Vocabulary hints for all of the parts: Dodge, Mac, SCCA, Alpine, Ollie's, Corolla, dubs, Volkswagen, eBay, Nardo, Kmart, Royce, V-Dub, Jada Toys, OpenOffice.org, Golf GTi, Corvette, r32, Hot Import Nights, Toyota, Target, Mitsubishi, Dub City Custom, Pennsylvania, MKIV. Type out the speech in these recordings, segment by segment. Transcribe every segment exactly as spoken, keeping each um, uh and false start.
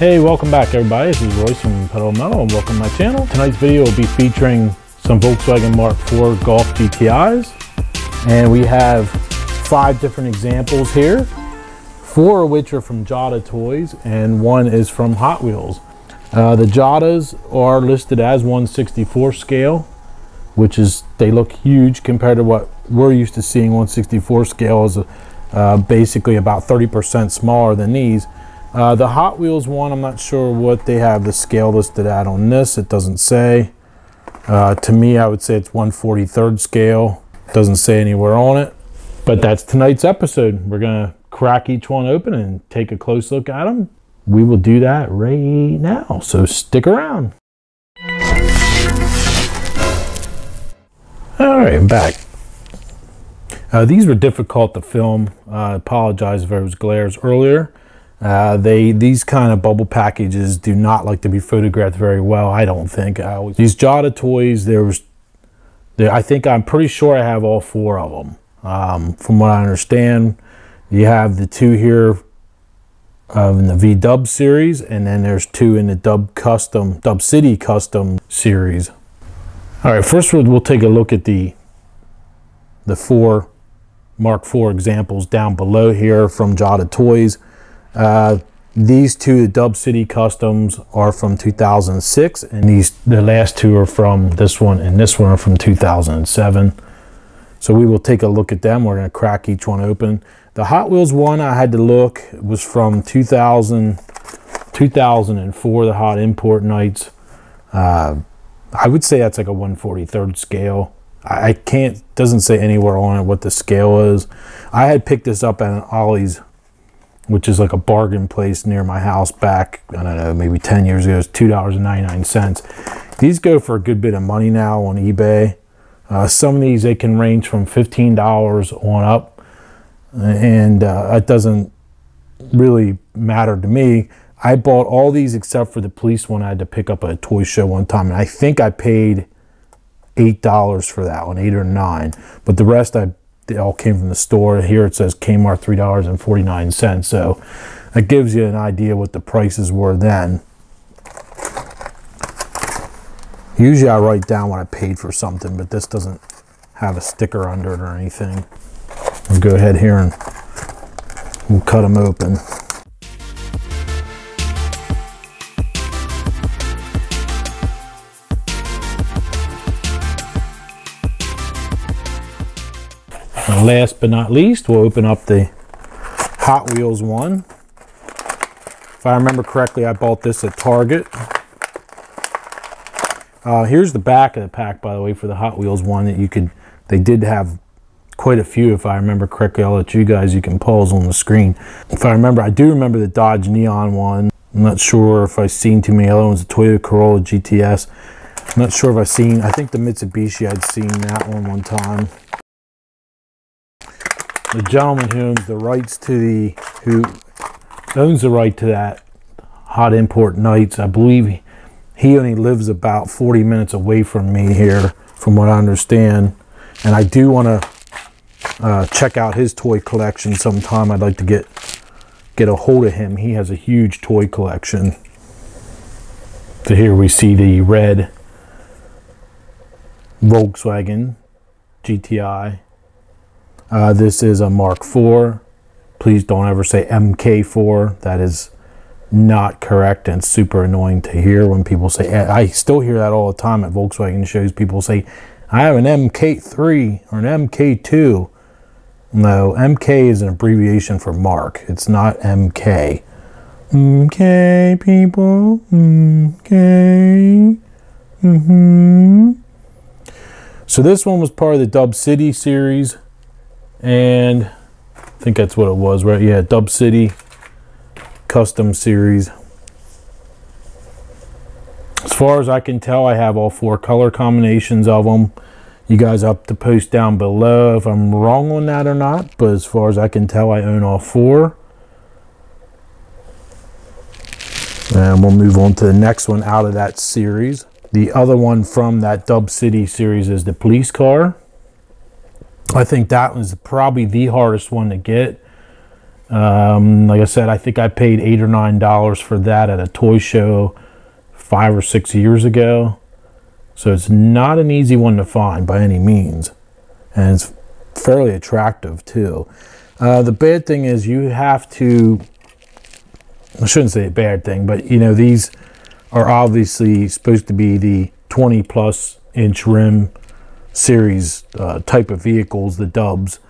Hey, welcome back everybody, this is Royce from Pedal Metal and welcome to my channel. Tonight's video will be featuring some Volkswagen Mark four Golf G T Is, and we have five different examples here, four of which are from Jada Toys and one is from Hot Wheels. Uh, the Jadas are listed as one sixty-fourth scale, which is, they look huge compared to what we're used to seeing. one sixty-fourth scale is uh, basically about thirty percent smaller than these. Uh, the Hot Wheels one, I'm not sure what they have the scale listed at on this. It doesn't say. Uh, to me, I would say it's one forty-third scale. It doesn't say anywhere on it. But that's tonight's episode. We're going to crack each one open and take a close look at them. We will do that right now, so stick around. All right, I'm back. Uh, these were difficult to film. I uh, apologize if there was glares earlier. Uh, they these kind of bubble packages do not like to be photographed very well, I don't think. I always, these Jada Toys, there was, there, I think I'm pretty sure I have all four of them. Um, from what I understand, you have the two here uh, in the V-Dub series, and then there's two in the Dub Custom, Dub City Custom series. All right, first we'll, we'll take a look at the the four Mark four examples down below here from Jada Toys. Uh, these two, the Dub City Customs, are from two thousand six, and these the last two are from this one, and this one are from two thousand seven. So we will take a look at them. We're going to crack each one open. The Hot Wheels one, I had to look, was from two thousand, two thousand four, the Hot Import Nights. Uh, I would say that's like a one forty-third scale. I can't, doesn't say anywhere on it what the scale is. I had picked this up at an Ollie's, which is like a bargain place near my house back, I don't know, maybe ten years ago. It's two ninety-nine. These go for a good bit of money now on eBay. Uh, some of these, they can range from fifteen dollars on up, and uh, it doesn't really matter to me. I bought all these except for the police one I had to pick up at a toy show one time, and I think I paid eight dollars for that one, eight or nine, but the rest I It all came from the store. Here it says Kmart three forty-nine, so that gives you an idea what the prices were then. Usually I write down what I paid for something, but this doesn't have a sticker under it or anything. We'll go ahead here and we'll cut them open. Last but not least, we'll open up the Hot Wheels one. If I remember correctly, I bought this at Target. Uh, here's the back of the pack, by the way, for the Hot Wheels one. That you could, they did have quite a few, if I remember correctly. I'll let you guys, you can pause on the screen. If I remember, I do remember the Dodge Neon one. I'm not sure if I've seen too many other ones. The Toyota Corolla G T S. I'm not sure if I've seen. I think the Mitsubishi, I'd seen that one one time. The gentleman who owns the rights to the who owns the right to that Hot Import Nights, I believe he, he only lives about forty minutes away from me here, from what I understand. And I do want to uh, check out his toy collection sometime. I'd like to get get a hold of him. He has a huge toy collection. So here we see the red Volkswagen G T I. Uh, this is a Mark four. Please don't ever say M K four. That is not correct and super annoying to hear when people say. I still hear that all the time at Volkswagen shows. People say, I have an M K three or an M K two. No, M K is an abbreviation for Mark. It's not M K. M K, people. M K. Mm-hmm. So this one was part of the Dub City series. And I think that's what it was, right? Yeah, Dub City Custom Series. As far as I can tell, I have all four color combinations of them. You guys up to post down below if I'm wrong on that or not, but as far as I can tell, I own all four. And we'll move on to the next one out of that series. The other one from that Dub City series is the police car. I think that was probably the hardest one to get. Um, like I said, I think I paid eight or nine dollars for that at a toy show five or six years ago. So it's not an easy one to find by any means. And it's fairly attractive too. Uh, the bad thing is you have to, I shouldn't say a bad thing, but you know, these are obviously supposed to be the twenty plus inch rim series uh, type of vehicles, the dubs.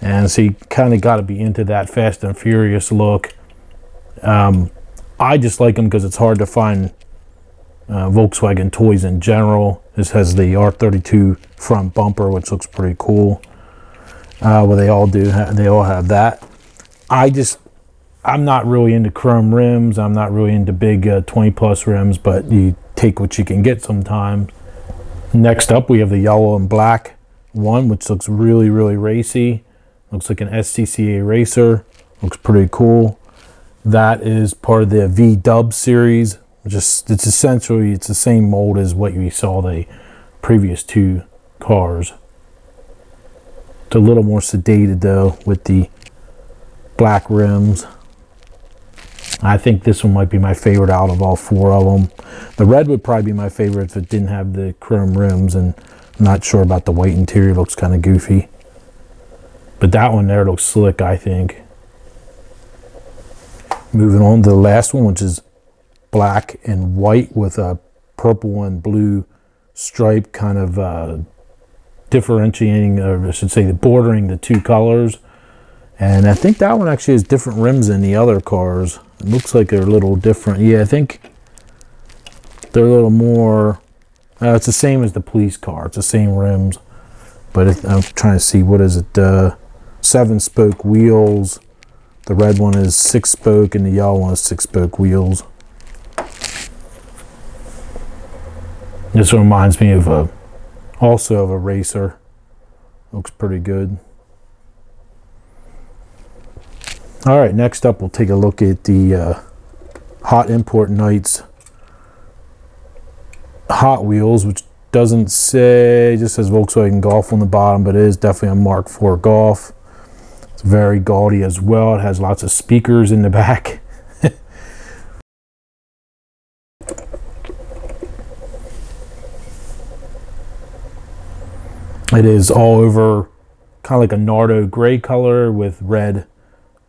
And so you kind of got to be into that Fast and Furious look. Um, I just like them because it's hard to find uh, Volkswagen toys in general. This has the R thirty-two front bumper, which looks pretty cool. Uh, well, they all do. They all have that. I just, I'm not really into chrome rims. I'm not really into big uh, twenty plus rims, but you take what you can get sometimes. Next up, we have the yellow and black one, which looks really, really racy. Looks like an S C C A racer. Looks pretty cool. That is part of the V-Dub series. Just, it's essentially, it's the same mold as what you saw the previous two cars. It's a little more sedated though with the black rims. I think this one might be my favorite out of all four of them. The red would probably be my favorite if it didn't have the chrome rims, and I'm not sure about the white interior. It looks kind of goofy. But that one there looks slick, I think. Moving on to the last one, which is black and white with a purple and blue stripe kind of uh, differentiating, or I should say bordering the two colors. And I think that one actually has different rims than the other cars. It looks like they're a little different. Yeah, I think they're a little more, uh, it's the same as the police car. It's the same rims, but it, I'm trying to see, what is it? Uh, seven spoke wheels. The red one is six spoke and the yellow one is six spoke wheels. This one reminds me of a, also of a racer. Looks pretty good. All right, next up we'll take a look at the uh, Hot Import Nights Hot Wheels, which doesn't say, just says Volkswagen Golf on the bottom, but it is definitely a Mark four Golf. It's very gaudy as well. It has lots of speakers in the back. It is all over kind of like a Nardo gray color with red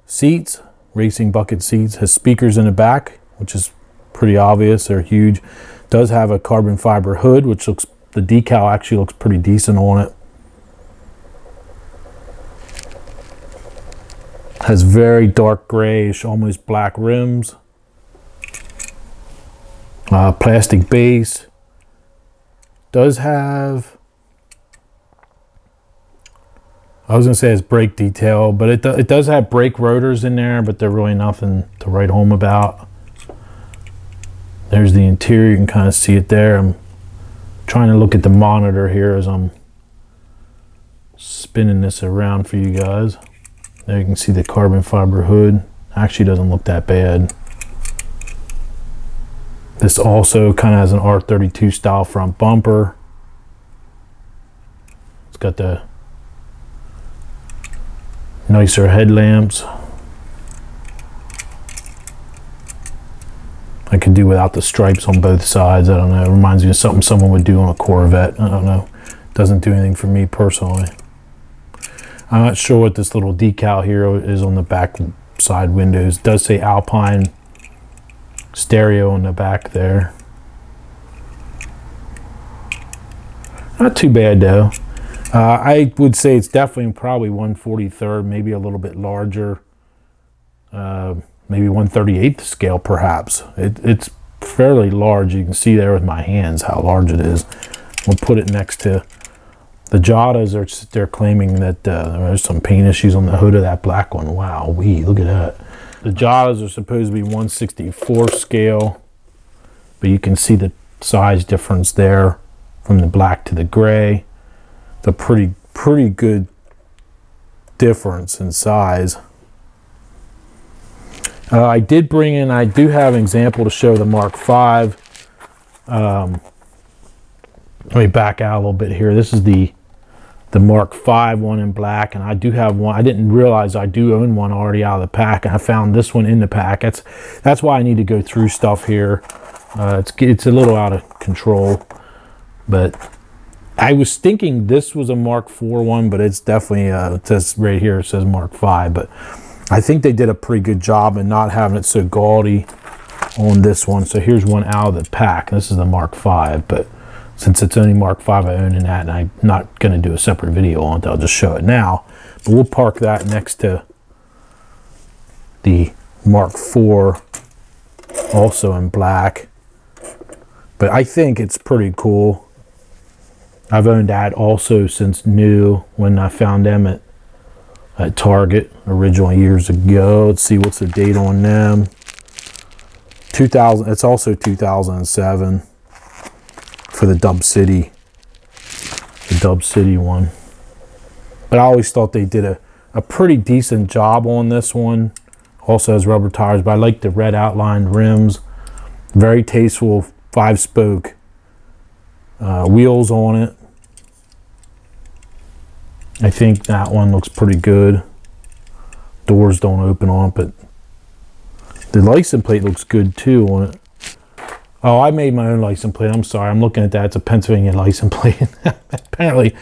seats, racing bucket seats. Has speakers in the back, which is pretty obvious. They're huge. Does have a carbon fiber hood, which looks, the decal actually looks pretty decent on it. Has very dark grayish, almost black rims. Uh, plastic base. Does have, I was gonna say it's brake detail, but it, do, it does have brake rotors in there, but they're really nothing to write home about. There's the interior, you can kind of see it there. I'm trying to look at the monitor here as I'm spinning this around for you guys. There you can see the carbon fiber hood. Actually doesn't look that bad. This also kind of has an R thirty-two style front bumper. It's got the nicer headlamps. I could do without the stripes on both sides. I don't know. It reminds me of something someone would do on a Corvette. I don't know. Doesn't do anything for me personally. I'm not sure what this little decal here is on the back side windows. It does say Alpine stereo on the back there. Not too bad though. Uh, I would say it's definitely probably one forty-third, maybe a little bit larger. Uh, maybe one thirty-eighth scale perhaps. It, it's fairly large. You can see there with my hands how large it is. We'll put it next to the Jadas. Are, they're claiming that uh, there's some paint issues on the hood of that black one. Wow, wee, look at that. The Jadas are supposed to be one sixty-fourth scale, but you can see the size difference there from the black to the gray. It's a pretty, pretty good difference in size. Uh, I did bring in, I do have an example to show the Mark five. Um, let me back out a little bit here. This is the the Mark five one in black, and I do have one. I didn't realize I do own one already out of the pack, and I found this one in the pack. That's that's why I need to go through stuff here. Uh, it's it's a little out of control, but I was thinking this was a Mark four one, but it's definitely uh, it says right here it says Mark five. But I think they did a pretty good job in not having it so gaudy on this one. So here's one out of the pack. This is the Mark five, but since it's only Mark five I own in that, and I'm not going to do a separate video on it, I'll just show it now. But we'll park that next to the Mark four, also in black. But I think it's pretty cool. I've owned that also since new, when I found them at, at Target originally years ago. Let's see what's the date on them. two thousand, it's also two thousand seven. For the Dub City, the Dub City one. But I always thought they did a, a pretty decent job on this one. Also has rubber tires, but I like the red outlined rims. Very tasteful five spoke uh, wheels on it. I think that one looks pretty good. Doors don't open on it, but the license plate looks good too on it. Oh, I made my own license plate. I'm sorry. I'm looking at that. It's a Pennsylvania license plate. Apparently,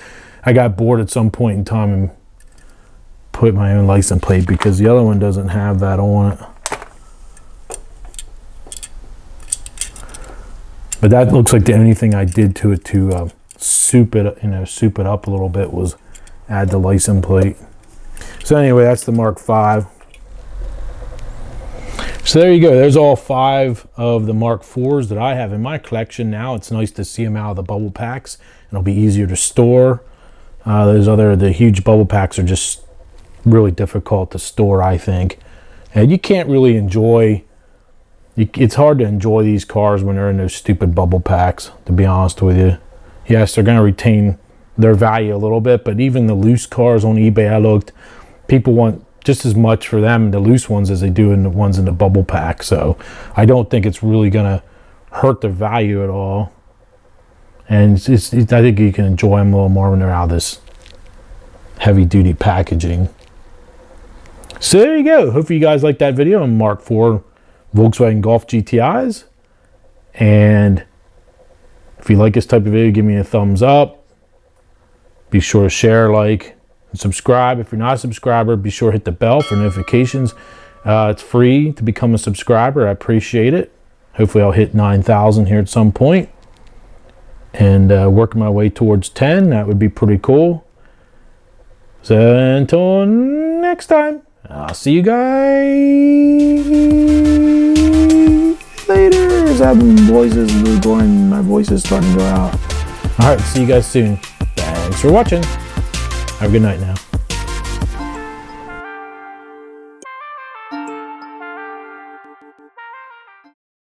I got bored at some point in time and put my own license plate because the other one doesn't have that on it. But that looks like the only thing I did to it to uh, soup it, you know, soup it up a little bit was add the license plate. So anyway, that's the Mark five. So there you go. There's all five of the Mark fours that I have in my collection now. It's nice to see them out of the bubble packs. It'll be easier to store. Uh, those other, the huge bubble packs are just really difficult to store, I think. And you can't really enjoy, you, it's hard to enjoy these cars when they're in those stupid bubble packs, to be honest with you. Yes, they're going to retain their value a little bit, but even the loose cars on eBay I looked, people want just as much for them, the loose ones, as they do in the ones in the bubble pack. So I don't think it's really gonna hurt their value at all. And it's, it's, it's, I think you can enjoy them a little more when they're out of this heavy duty packaging. So there you go. Hopefully you guys liked that video on Mark four Volkswagen Golf G T Is. And if you like this type of video, give me a thumbs up. Be sure to share, like, subscribe. If you're not a subscriber, be sure to hit the bell for notifications. Uh, it's free to become a subscriber. I appreciate it. Hopefully I'll hit nine thousand here at some point and uh, work my way towards ten. That would be pretty cool. So until next time, I'll see you guys later. Having voices going, my voice is starting to go out. All right, see you guys soon. Thanks for watching. Have a good night now.